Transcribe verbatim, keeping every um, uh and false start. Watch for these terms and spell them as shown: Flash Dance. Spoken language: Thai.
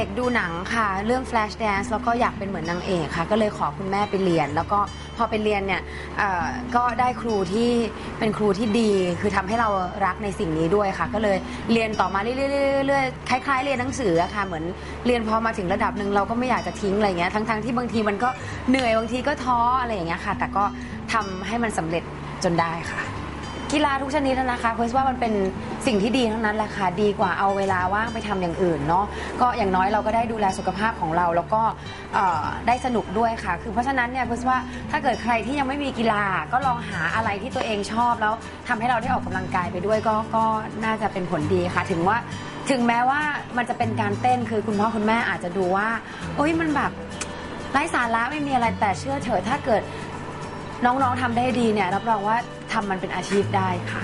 ด็กๆดูหนังค่ะเรื่อง Flash Dance แล้วก็อยากเป็นเหมือนนางเอกค่ะก็เลยขอคุณแม่ไปเรียนแล้วก็พอไปเรียนเนี่ยก็ได้ครูที่เป็นครูที่ดีคือทำให้เรารักในสิ่งนี้ด้วยค่ะก็เลยเรียนต่อมาเรื่อยๆๆคล้ายๆเรียนหนังสือค่ะเหมือนเรียนพอมาถึงระดับหนึ่งเราก็ไม่อยากจะทิ้งอะไรเงี้ยทั้งๆที่บางทีมันก็เหนื่อยบางทีก็ท้ออะไรอย่างเงี้ยค่ะแต่ก็ทำให้มันสำเร็จจนได้ค่ะกีฬาทุกชนิดนะคะเพราะว่ามันเป็นสิ่งที่ดีทั้งนั้นแหละค่ะดีกว่าเอาเวลาว่างไปทำอย่างอื่นเนาะก็อย่างน้อยเราก็ได้ดูแลสุขภาพของเราแล้วก็ได้สนุกด้วยค่ะคือเพราะฉะนั้นเนี่ยเพราะว่าถ้าเกิดใครที่ยังไม่มีกีฬาก็ลองหาอะไรที่ตัวเองชอบแล้วทำให้เราได้ออกกำลังกายไปด้วยก็ก็น่าจะเป็นผลดีค่ะถึงว่าถึงแม้ว่ามันจะเป็นการเต้นคือคุณพ่อคุณแม่อาจจะดูว่าโอ๊ยมันแบบไร้สาระไม่มีอะไรแต่เชื่อเถอะถ้าเกิดน้องๆทำได้ดีเนี่ยรับรองว่าทำมันเป็นอาชีพได้ค่ะ